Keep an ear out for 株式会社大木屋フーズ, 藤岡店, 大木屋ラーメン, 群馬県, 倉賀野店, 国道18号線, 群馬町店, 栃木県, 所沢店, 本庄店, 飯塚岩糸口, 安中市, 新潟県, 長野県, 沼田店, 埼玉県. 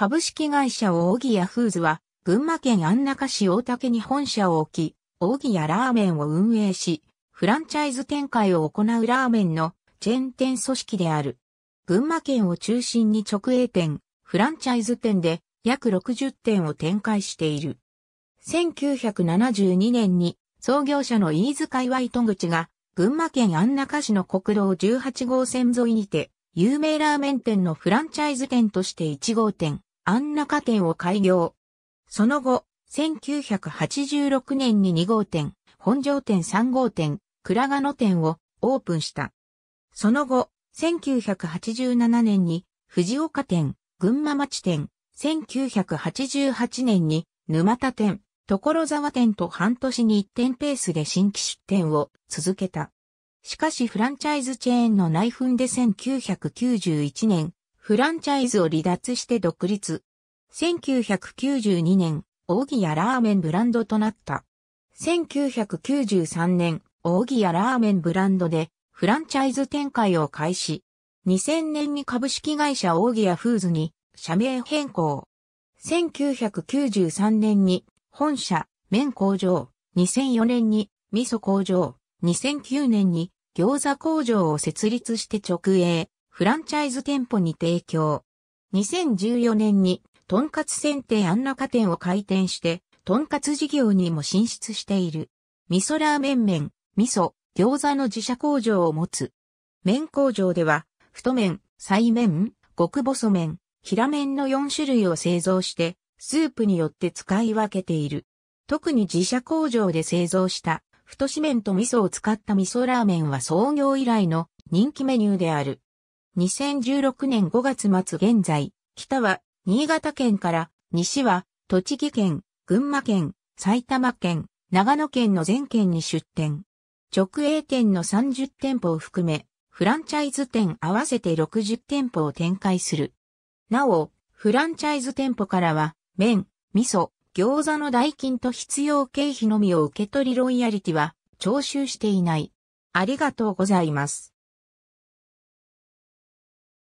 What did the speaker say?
株式会社大木屋フーズは、群馬県安中市大竹に本社を置き、大木屋ラーメンを運営し、フランチャイズ展開を行うラーメンのチェーン店組織である。群馬県を中心に直営店、フランチャイズ店で約60店を展開している。1972年に創業者の飯塚岩糸口が群馬県安中市の国道18号線沿いにて有名ラーメン店のフランチャイズ店として1号店、安中店を開業。その後、1986年に2号店、本庄店3号店、倉賀野店をオープンした。その後、1987年に藤岡店、群馬町店、1988年に沼田店、所沢店と半年に1店ペースで新規出店を続けた。しかしフランチャイズチェーンの内紛で1991年、フランチャイズを離脱して独立。1992年、大木屋ラーメンブランドとなった。1993年、大木屋ラーメンブランドでフランチャイズ展開を開始。2000年に株式会社大木屋フーズに社名変更。1993年に本社、麺工場。2004年に味噌工場。2009年に餃子工場を設立して直営、フランチャイズ店舗に提供。2014年にとんかつ専店安中店を開店して、とんかつ事業にも進出している。味噌ラーメン麺、味噌、餃子の自社工場を持つ。麺工場では、太麺、細麺、極細麺、平麺の4種類を製造して、スープによって使い分けている。特に自社工場で製造した、太し麺と味噌を使った味噌ラーメンは創業以来の人気メニューである。2016年5月末現在、北は、新潟県から西は栃木県、群馬県、埼玉県、長野県の全県に出店。直営店の30店舗を含め、フランチャイズ店合わせて60店舗を展開する。なお、フランチャイズ店舗からは、麺、味噌、餃子の代金と必要経費のみを受け取りロイヤリティは徴収していない。ありがとうございます。